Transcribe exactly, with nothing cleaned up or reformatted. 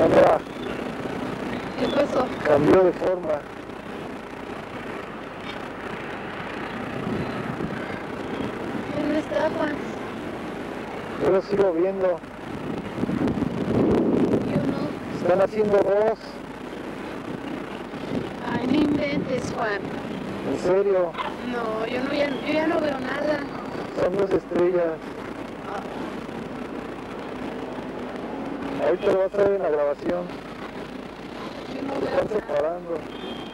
Sandra. ¿Qué pasó? Cambió de forma. ¿Dónde está Juan? Yo lo sigo viendo. Yo no. Están haciendo dos. Ay, no inventes, Juan. ¿En serio? No, yo, no, ya, yo ya no veo nada. Son dos estrellas. Ahorita lo vas a ver en la grabación. Se están separando.